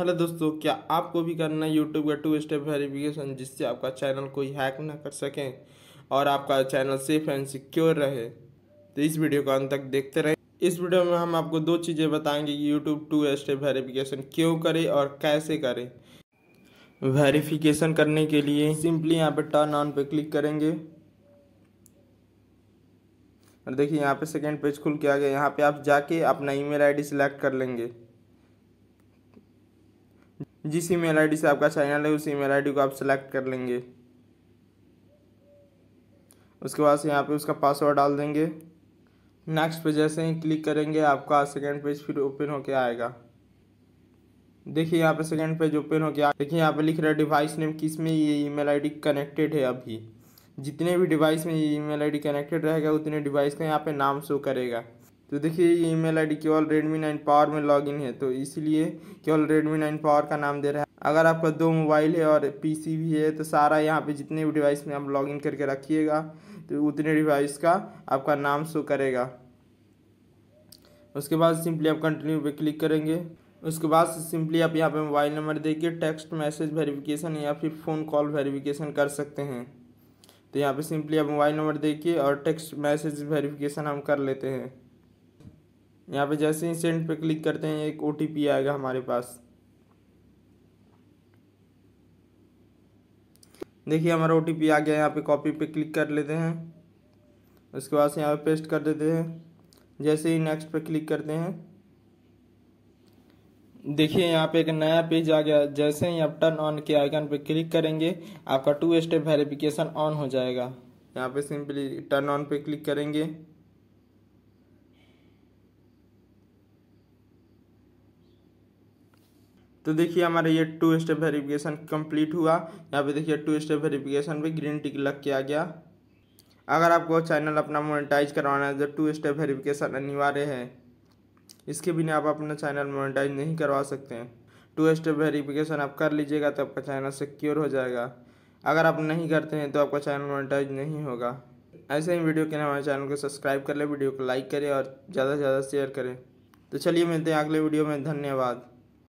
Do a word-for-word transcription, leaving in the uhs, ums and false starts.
Hello दोस्तों, क्या आपको भी करना है यूट्यूब का टू स्टेप वेरिफिकेशन, जिससे आपका चैनल कोई हैक ना कर सकें और आपका चैनल सेफ एंड सिक्योर रहे। तो इस वीडियो को अंत तक देखते रहें। इस वीडियो में हम आपको दो चीज़ें बताएंगे कि यूट्यूब टू स्टेप वेरिफिकेशन क्यों करें और कैसे करें। वेरिफिकेशन करने के लिए सिंपली यहाँ पर टर्न ऑन पर क्लिक करेंगे और देखिए यहाँ पर सेकेंड पेज खुल के आ गया। यहाँ पर आप जाके अपना ईमेल आई डी सिलेक्ट कर लेंगे। जिस ईमेल आईडी से आपका चैनल है उस ईमेल आईडी को आप सेलेक्ट कर लेंगे। उसके बाद से यहाँ पे उसका पासवर्ड डाल देंगे। नेक्स्ट पे जैसे ही क्लिक करेंगे आपका सेकेंड पेज फिर ओपन होके आएगा। देखिए यहाँ पे सेकेंड पेज ओपन होके आएगा। देखिए यहाँ पे लिख रहा है डिवाइस नेम, किस में ये ईमेल आईडी कनेक्टेड है। अभी जितने भी डिवाइस में ये ईमेल आईडी कनेक्टेड रहेगा उतने डिवाइस का यहाँ पे नाम शो करेगा। तो देखिए ये ईमेल आईडी केवल रेडमी नाइन पावर में लॉगिन है, तो इसलिए केवल रेडमी नाइन पावर का नाम दे रहा है। अगर आपका दो मोबाइल है और पीसी भी है तो सारा यहाँ पे जितने भी डिवाइस में आप लॉगिन करके रखिएगा तो उतने डिवाइस का आपका नाम शो करेगा। उसके बाद सिंपली आप कंटिन्यू पे क्लिक करेंगे। उसके बाद सिंपली आप यहाँ पर मोबाइल नंबर देके टेक्स्ट मैसेज वेरीफिकेशन या फिर फ़ोन कॉल वेरीफिकेशन कर सकते हैं। तो यहाँ पर सिंपली आप मोबाइल नंबर देके और टेक्स्ट मैसेज वेरीफिकेशन हम कर लेते हैं। यहाँ पे जैसे ही सेंड पे क्लिक करते हैं एक ओटीपी आएगा हमारे पास। देखिए हमारा ओटीपी आ गया। यहाँ पे कॉपी पे क्लिक कर लेते हैं। उसके बाद से यहाँ पे पेस्ट कर देते हैं। जैसे ही नेक्स्ट पे क्लिक करते हैं देखिए यहाँ पे एक नया पेज आ गया। जैसे ही आप टर्न ऑन के आइकन पे क्लिक करेंगे आपका टू स्टेप वेरिफिकेशन ऑन हो जाएगा। यहाँ पे सिंपली टर्न ऑन पे क्लिक करेंगे। तो देखिए हमारा ये टू स्टेप वेरिफिकेशन कंप्लीट हुआ। यहाँ पे देखिए टू स्टेप वेरिफिकेशन पे ग्रीन टिक लग के आ गया। अगर आपको चैनल अपना मोनेटाइज करवाना है तो टू स्टेप वेरिफिकेशन अनिवार्य है, इसके बिना आप अपना चैनल मोनेटाइज नहीं करवा सकते हैं। टू स्टेप वेरिफिकेशन आप कर लीजिएगा तो आपका चैनल सिक्योर हो जाएगा। अगर आप नहीं करते हैं तो आपका चैनल मोनेटाइज नहीं होगा। ऐसे ही वीडियो के लिए हमारे चैनल को सब्सक्राइब कर लें, वीडियो को लाइक करें और ज़्यादा से ज़्यादा शेयर करें। तो चलिए मिलते हैं अगले वीडियो में। धन्यवाद।